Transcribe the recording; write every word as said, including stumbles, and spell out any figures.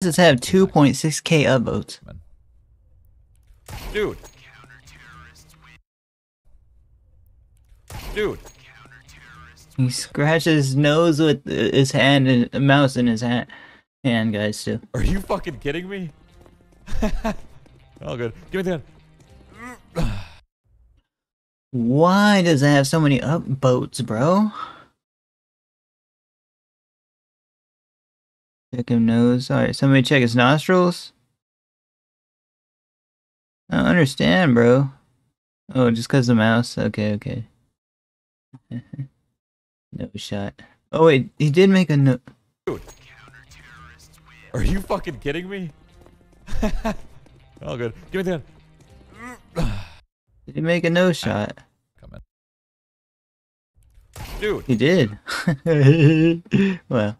Does have two point six K upvotes. Dude. Dude. He scratches his nose with his hand and a mouse in his hand, hand guys, too. Are you fucking kidding me? All good. Give me the gun. Why does it have so many upvotes, bro? Check his nose. Alright, somebody check his nostrils. I don't understand, bro. Oh, just cause the mouse? Okay, okay. No shot. Oh wait, he did make a no- Dude. Are you fucking kidding me? All good. Give me the gun. Did he make a no shot? Come in. Dude. He did. Well.